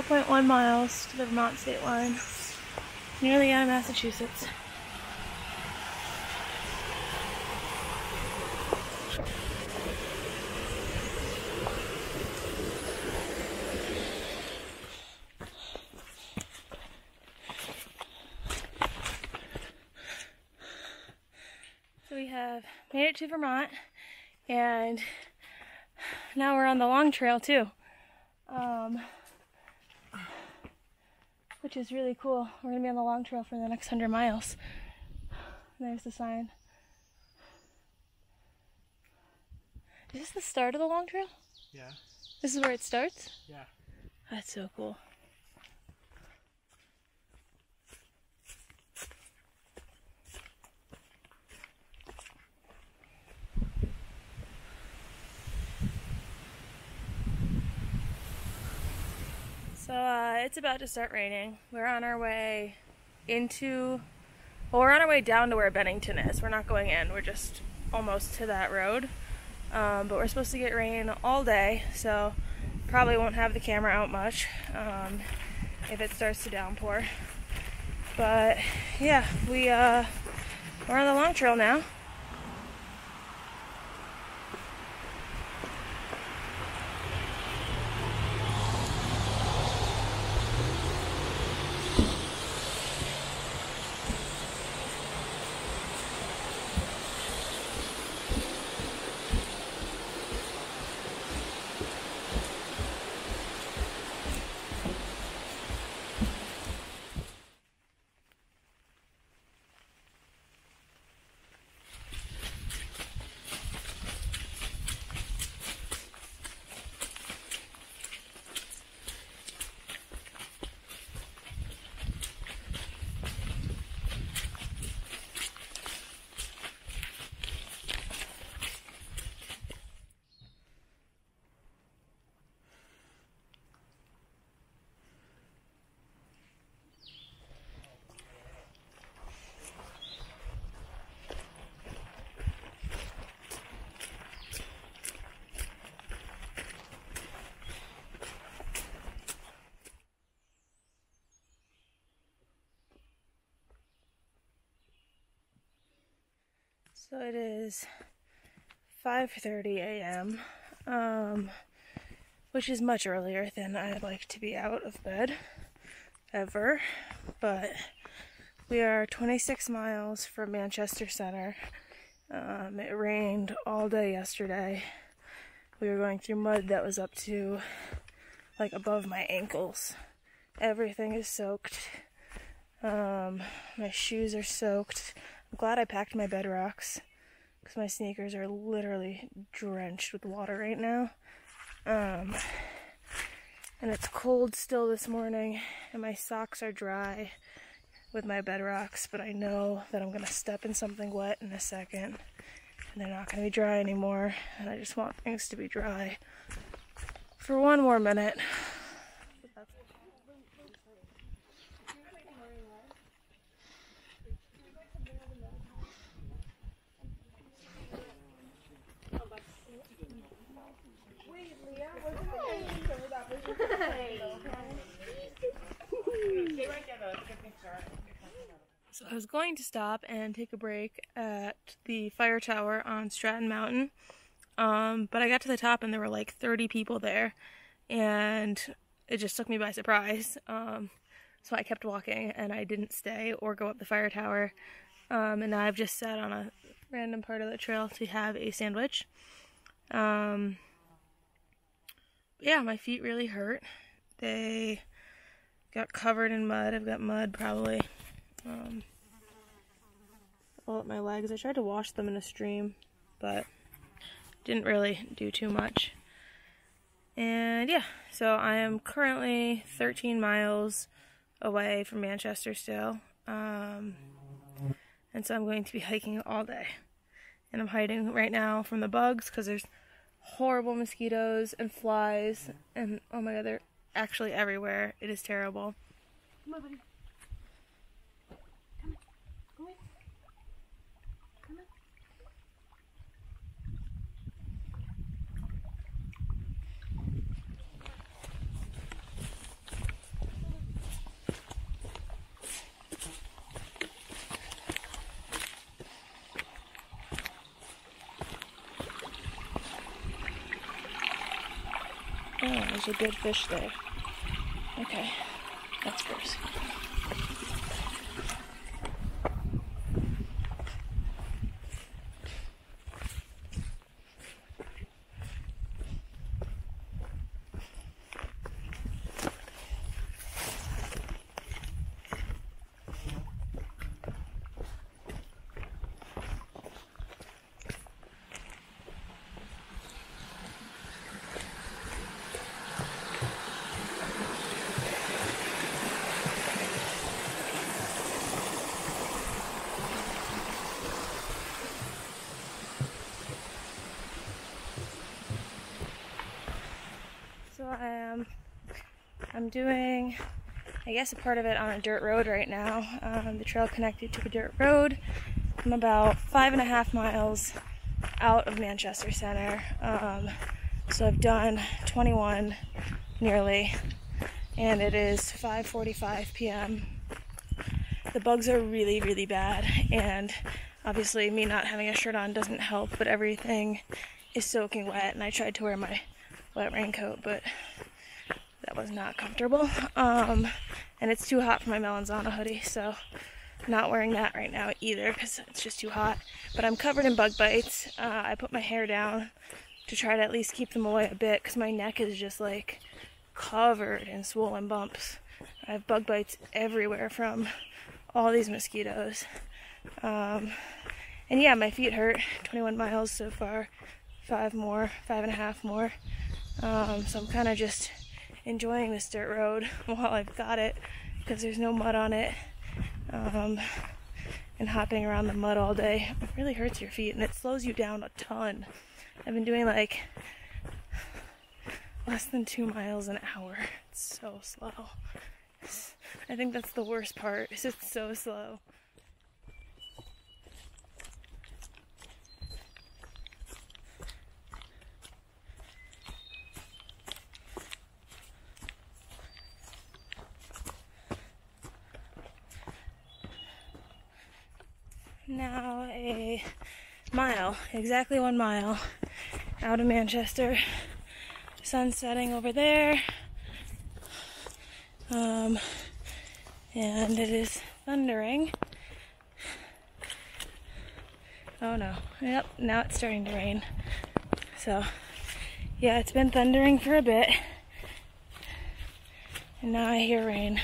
4.1 miles to the Vermont state line. Nearly out of Massachusetts. So we have made it to Vermont, and now we're on the Long Trail too, which is really cool. We're going to be on the Long Trail for the next 100 miles. And there's the sign. Is this the start of the Long Trail? Yeah. This is where it starts? Yeah. That's so cool. So it's about to start raining. We're on our way down to where Bennington is. We're not going in, we're just almost to that road. But we're supposed to get rain all day, so probably won't have the camera out much if it starts to downpour. But yeah, we're on the Long Trail now. So it is 5:30 a.m., which is much earlier than I like to be out of bed, ever. But we are 26 miles from Manchester Center. It rained all day yesterday. We were going through mud that was up to, like, above my ankles. Everything is soaked. My shoes are soaked. I'm glad I packed my bedrocks, because my sneakers are literally drenched with water right now. And it's cold still this morning, and my socks are dry with my bedrocks, but I know that I'm going to step in something wet in a second, and they're not going to be dry anymore, and I just want things to be dry for one more minute. So I was going to stop and take a break at the fire tower on Stratton Mountain, but I got to the top and there were like 30 people there, and it just took me by surprise, so I kept walking and I didn't stay or go up the fire tower, and now I've just sat on a random part of the trail to have a sandwich. Yeah, my feet really hurt. They got covered in mud. I've got mud probably all up my legs. I tried to wash them in a stream, but didn't really do too much. And yeah, so I am currently 13 miles away from Manchester still. And so I'm going to be hiking all day. And I'm hiding right now from the bugs because there's horrible mosquitoes and flies, and oh my god, they're actually everywhere. It is terrible. Come on, buddy. Come on. Go away. Come on. Oh, there's a good fish there. Okay, that's gross. I'm doing, I guess, a part of it on a dirt road right now. The trail connected to a dirt road. I'm about 5.5 miles out of Manchester Center. So I've done 21 nearly, and it is 5:45 p.m. The bugs are really, really bad, and obviously me not having a shirt on doesn't help, but everything is soaking wet, and I tried to wear my wet raincoat, but that was not comfortable, and it's too hot for my Melanzana hoodie, so not wearing that right now either because it's just too hot. But I'm covered in bug bites. I put my hair down to try to at least keep them away a bit because my neck is just like covered in swollen bumps. I have bug bites everywhere from all these mosquitoes, and yeah, my feet hurt. 21 miles so far, 5.5 more. So I'm kind of just enjoying this dirt road while I've got it because there's no mud on it, and hopping around the mud all day, it really hurts your feet and it slows you down a ton. I've been doing like less than 2 miles an hour. It's so slow. I think that's the worst part, it's just so slow. Now a mile, exactly 1 mile out of Manchester. Sun's setting over there, and it is thundering. Oh no, yep, now it's starting to rain. So yeah, it's been thundering for a bit and now I hear rain.